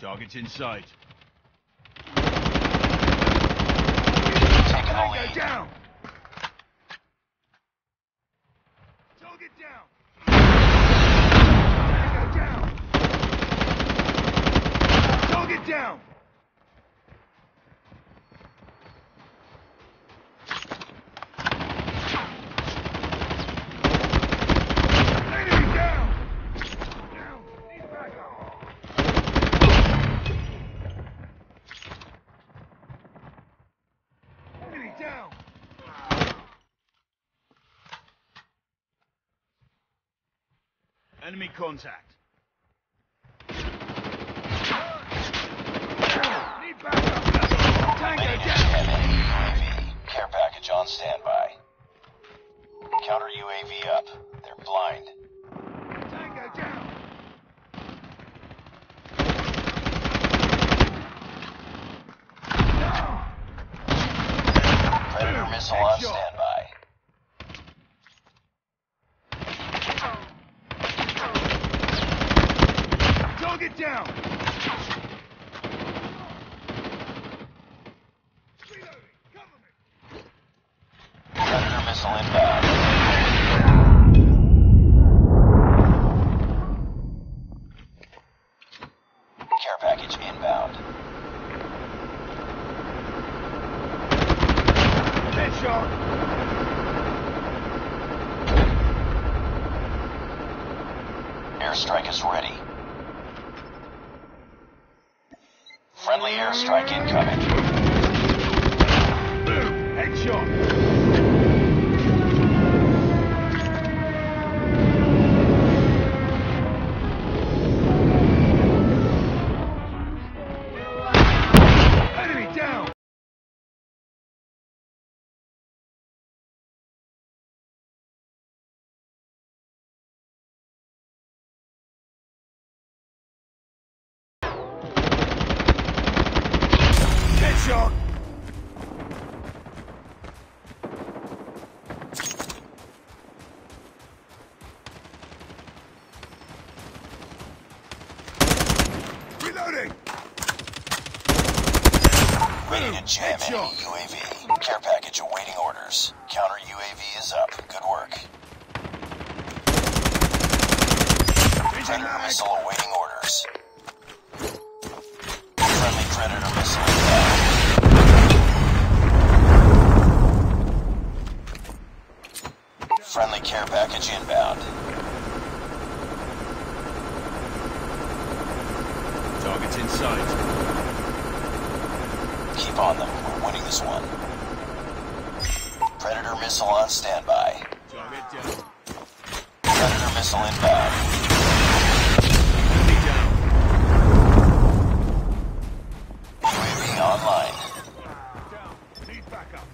Target's in sight. Taking the lead. Down. Target down. Tango down. Target down. Enemy contact. Need backup. Tango down. Enemy UAV. Care package on standby. Counter UAV up. They're blind. Tango down. Predator missile on standby. Get down! Reloading! Cover me! Predator missile inbound. Care package inbound. Headshot! Airstrike is ready. Friendly airstrike incoming. Boom! Headshot! Enemy down! Shot. Reloading. Ready to jam any UAV. Care package awaiting orders. Counter UAV is up. Good work. Predator missile awaiting orders. Friendly Predator missile inbound. Friendly care package inbound. Target's in sight. Keep on them. We're winning this one. Predator missile on standby. Target down. Predator missile inbound. Enemy down. UAV online. Down. Need backup.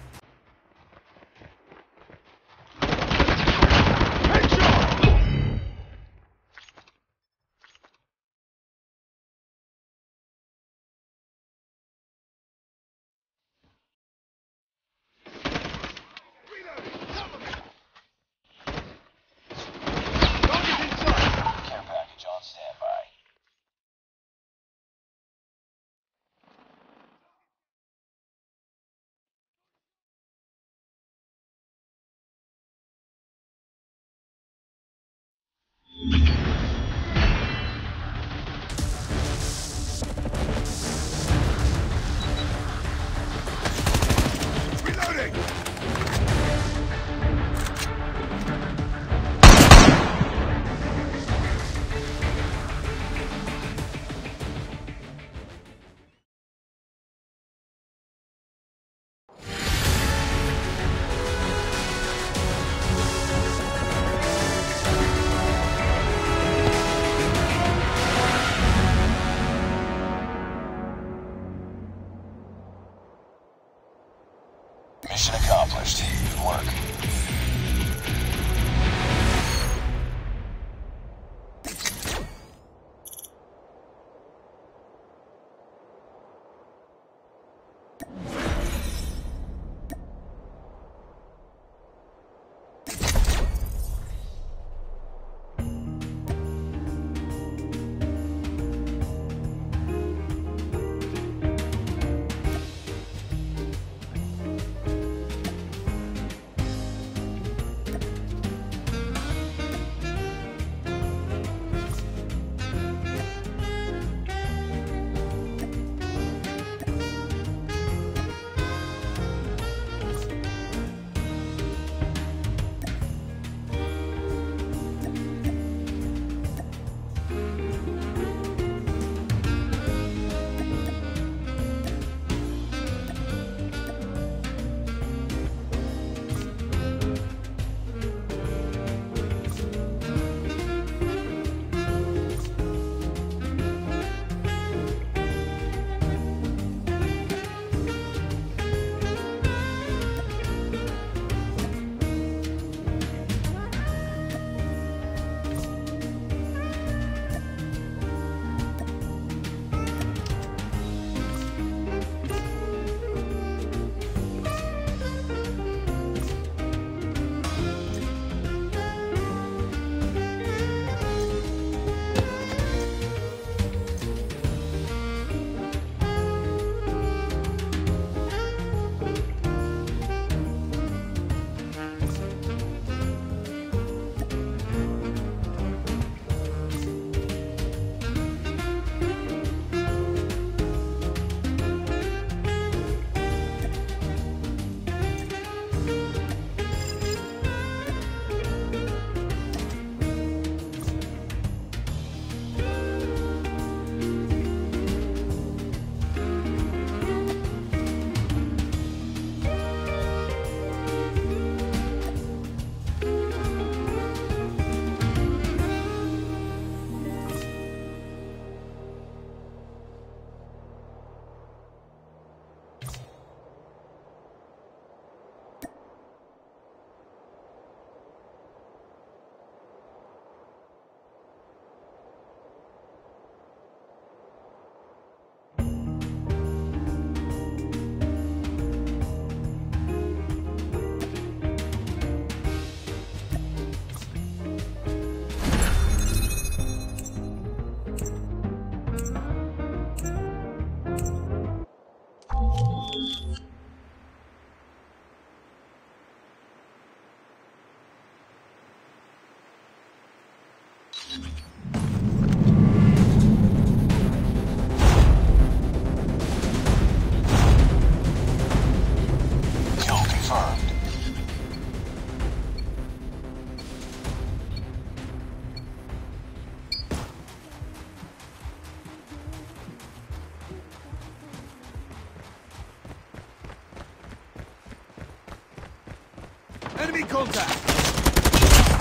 Enemy contact!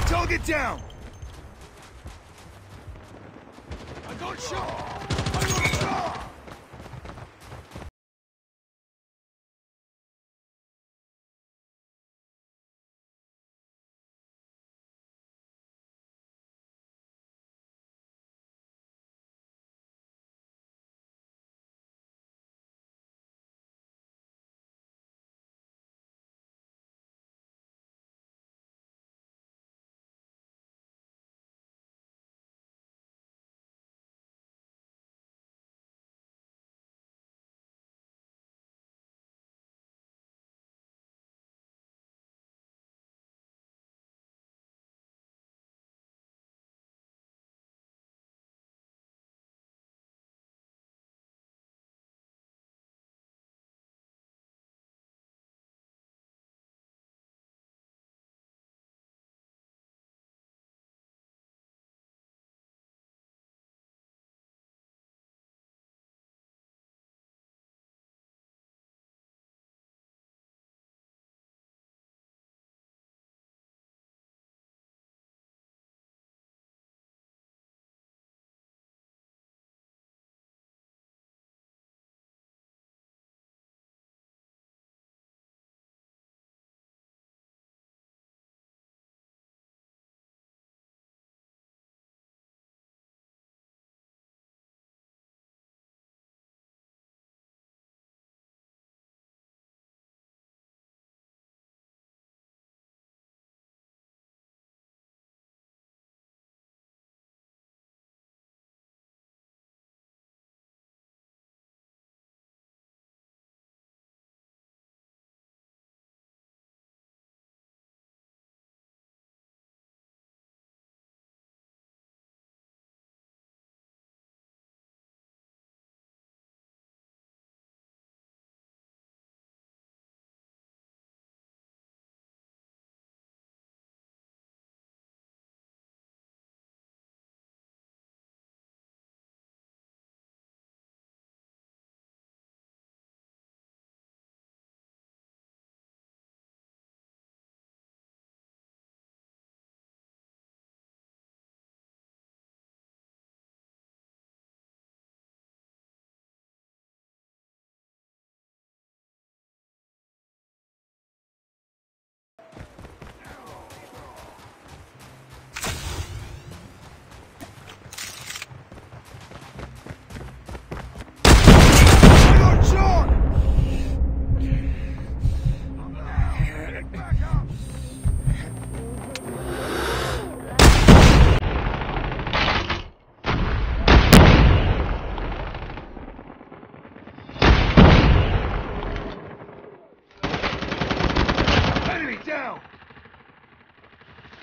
Target down! I got shot! I got shot!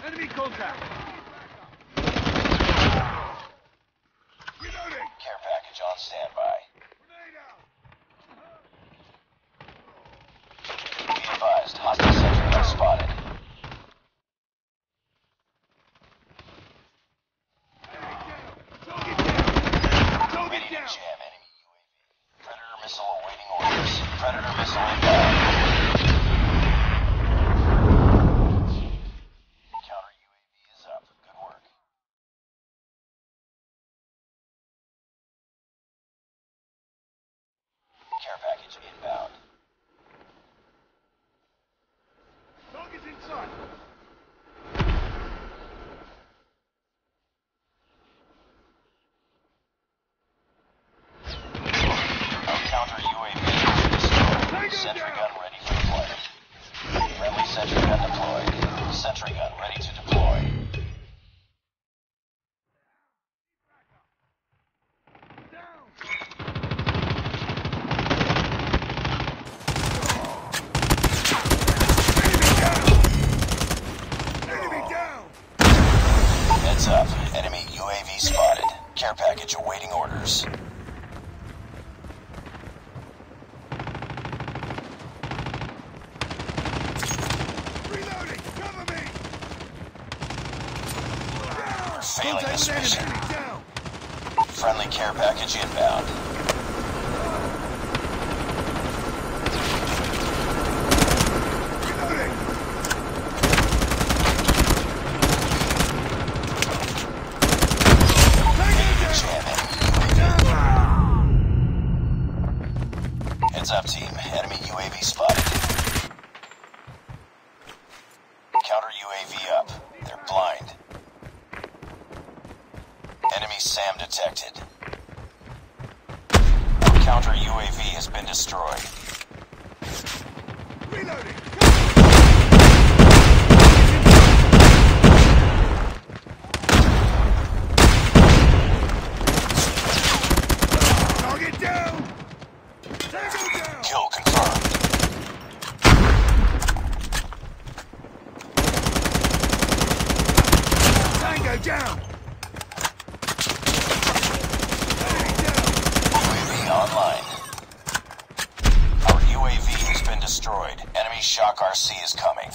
Enemy contact! Reloading! Care package on standby. Grenade out! Be advised, hostile sentry spotted. Enemy down! Target down! Ready to jam enemy UAV. Predator missile awaiting orders. Predator missile inbound. Sentry gun ready for deploy. Friendly sentry gun deployed. Sentry gun ready to deploy. Down. Enemy down! Heads up. Enemy UAV spotted. Care package awaiting orders. Failing this mission. Friendly care package inbound. Reloading! counter UAV has been destroyed. Reloading! Target down! Take him down! Kill confirmed. Tango down! Online. Our UAV has been destroyed. Enemy shock RC is coming.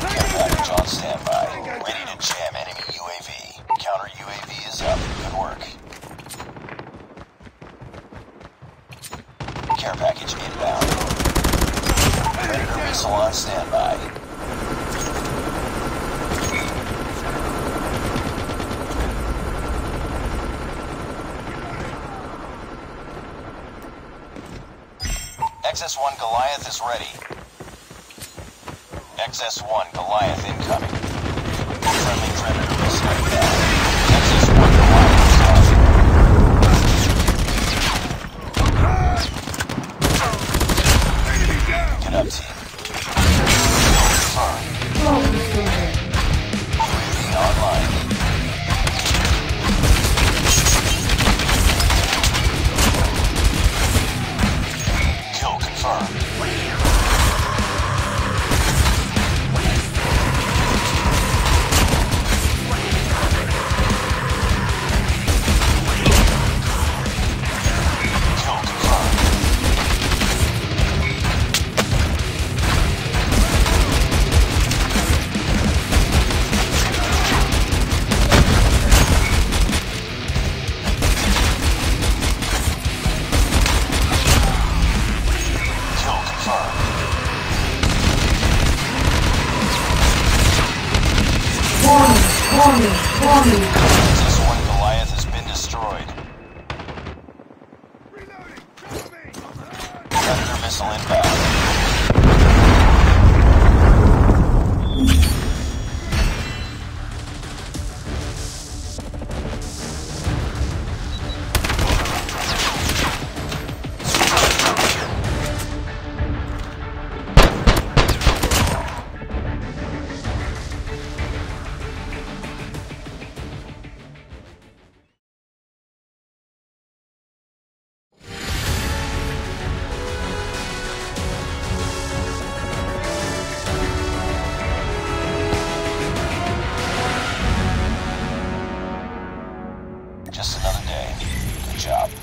Package on standby. Ready to jam enemy UAV. Counter UAV is up. Good work. Care package inbound. Predator missile on standby. XS-1 Goliath is ready. XS-1 Goliath incoming. Friendly Predator will strike down. XS-1 Goliath is off. Get up, team. Sorry. UAV online. Warning. XS-1 Goliath has been destroyed. Reloading. Predator missile inbound. Just another day. Good job.